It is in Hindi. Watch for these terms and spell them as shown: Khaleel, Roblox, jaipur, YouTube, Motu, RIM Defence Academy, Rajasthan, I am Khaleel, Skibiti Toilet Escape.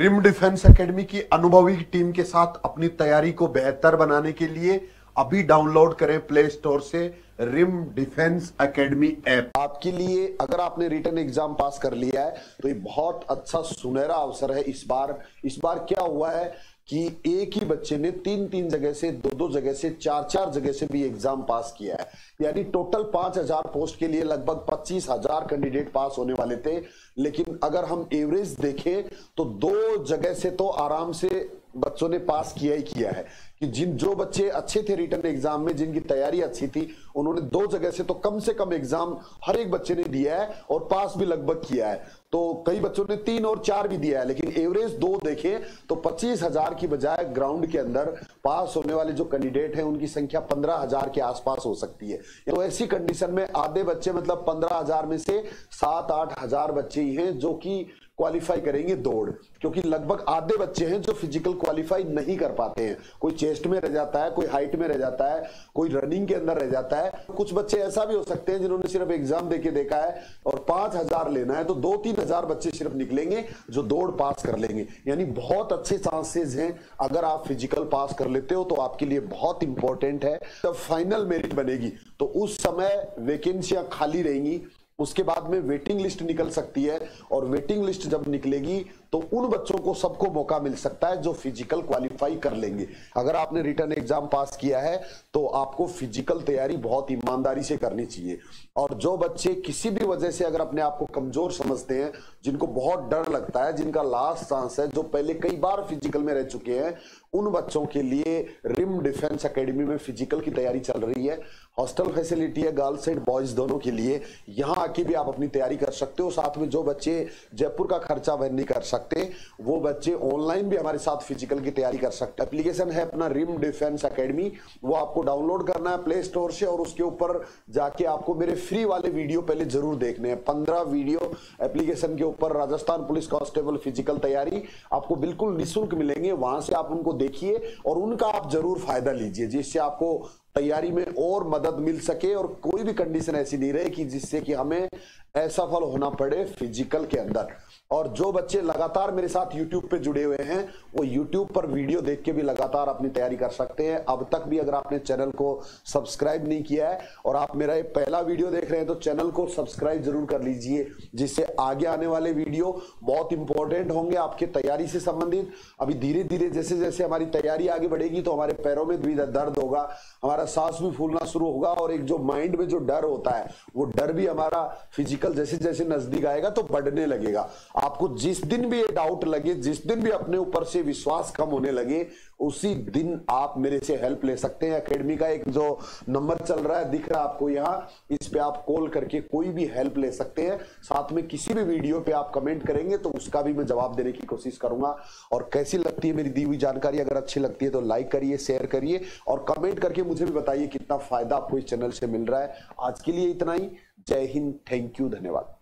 रिम डिफेंस एकेडमी की अनुभवी टीम के साथ अपनी तैयारी को बेहतर बनाने के लिए अभी डाउनलोड करें प्ले स्टोर से रिम डिफेंस एकेडमी ऐप। आपके लिए अगर आपने रिटन एग्जाम पास कर लिया है तो ये बहुत अच्छा सुनहरा अवसर है। इस बार क्या हुआ है कि एक ही बच्चे ने तीन जगह से, दो जगह से, चार जगह से भी एग्जाम पास किया है। यानी टोटल 5000 पोस्ट के लिए लगभग 25000 कैंडिडेट पास होने वाले थे, लेकिन अगर हम एवरेज देखें तो 2 जगह से तो आराम से बच्चों ने पास किया ही किया है। कि जो बच्चे अच्छे थे रिटन एग्जाम में, जिनकी तैयारी अच्छी थी, उन्होंने 2 जगह से कम एग्जाम हर एक बच्चे ने दिया है और पास भी लगभग किया है। तो कई बच्चों ने 3 और 4 भी दिया है, लेकिन एवरेज 2 देखें तो 25000 की बजाय ग्राउंड के अंदर पास होने वाले जो कैंडिडेट हैं उनकी संख्या 15000 के आसपास हो सकती है। तो ऐसी कंडीशन में आधे बच्चे, मतलब 15000 में से 7-8 हजार बच्चे ही हैं जो कि क्वालिफाई करेंगे दौड़, क्योंकि लगभग आधे बच्चे हैं जो फिजिकल क्वालिफाई नहीं कर पाते हैं। कोई चेस्ट में रह जाता है, कोई हाइट में रह जाता है, कोई रनिंग के अंदर रह जाता है। कुछ बच्चे ऐसा भी हो सकते हैं जिन्होंने सिर्फ एग्जाम देके देखा है और 5000 लेना है, तो 2-3 हजार बच्चे सिर्फ निकलेंगे जो दौड़ पास कर लेंगे। यानी बहुत अच्छे चांसेस हैं अगर आप फिजिकल पास कर लेते हो तो आपके लिए बहुत इंपॉर्टेंट है। जब फाइनल मेरिट बनेगी तो उस समय वैकेंसियां खाली रहेंगी, उसके बाद में वेटिंग लिस्ट निकल सकती है, और वेटिंग लिस्ट जब निकलेगी तो उन बच्चों को सबको मौका मिल सकता है जो फिजिकल क्वालिफाई कर लेंगे। अगर आपने रिटन एग्जाम पास किया है तो आपको फिजिकल तैयारी बहुत ईमानदारी से करनी चाहिए। और जो बच्चे किसी भी वजह से अगर अपने आप को कमजोर समझते हैं, जिनको बहुत डर लगता है, जिनका लास्ट चांस है, जो पहले कई बार फिजिकल में रह चुके हैं, उन बच्चों के लिए रिम डिफेंस एकेडमी में फिजिकल की तैयारी चल रही है। हॉस्टल फैसिलिटी है गर्ल्स एंड बॉयज दोनों के लिए, यहाँ आके भी आप अपनी तैयारी कर सकते हो। साथ में जो बच्चे जयपुर का खर्चा वहन नहीं कर सकते, वो बच्चे ऑनलाइन भी हमारे साथ फिजिकल की तैयारी कर सकते। एप्लीकेशन है अपना रिम डिफेंस एकेडमी, वो आपको डाउनलोड करना है प्ले स्टोर से, और उसके ऊपर जाके आपको मेरे फ्री वाले वीडियो पहले जरूर देखने हैं। 15 वीडियो एप्लीकेशन के ऊपर राजस्थान पुलिस कांस्टेबल फिजिकल तैयारी आपको बिल्कुल निःशुल्क मिलेंगे। वहां से आप उनको देखिए और उनका आप जरूर फायदा लीजिए, जिससे आपको तैयारी में और मदद मिल सके और कोई भी कंडीशन ऐसी नहीं रहे कि जिससे कि हमें असफल होना पड़े फिजिकल के अंदर। और जो बच्चे लगातार मेरे साथ YouTube पे जुड़े हुए हैं वो YouTube पर वीडियो देख के भी लगातार अपनी तैयारी कर सकते हैं। अब तक भी अगर आपने चैनल को सब्सक्राइब नहीं किया है और आप मेरा ये पहला वीडियो देख रहे हैं तो चैनल को सब्सक्राइब जरूर कर लीजिए, जिससे आगे आने वाले वीडियो बहुत इंपॉर्टेंट होंगे आपके तैयारी से संबंधित। अभी धीरे धीरे जैसे जैसे हमारी तैयारी आगे बढ़ेगी तो हमारे पैरों में भी दर्द होगा, हमारा सांस भी फूलना शुरू होगा, और एक जो माइंड में जो डर होता है वो डर भी हमारा फिजिकल जैसे जैसे नजदीक आएगा तो बढ़ने लगेगा। आपको जिस दिन भी ये डाउट लगे, जिस दिन भी अपने ऊपर से विश्वास कम होने लगे, उसी दिन आप मेरे से हेल्प ले सकते हैं। एकेडमी का एक जो नंबर चल रहा है, दिख रहा है आपको यहाँ, इस पे आप कॉल करके कोई भी हेल्प ले सकते हैं। साथ में किसी भी वीडियो पे आप कमेंट करेंगे तो उसका भी मैं जवाब देने की कोशिश करूंगा। और कैसी लगती है मेरी दी हुई जानकारी? अगर अच्छी लगती है तो लाइक करिए, शेयर करिए और कमेंट करके मुझे भी बताइए कितना फायदा आपको इस चैनल से मिल रहा है। आज के लिए इतना ही। जय हिंद, थैंक यू, धन्यवाद।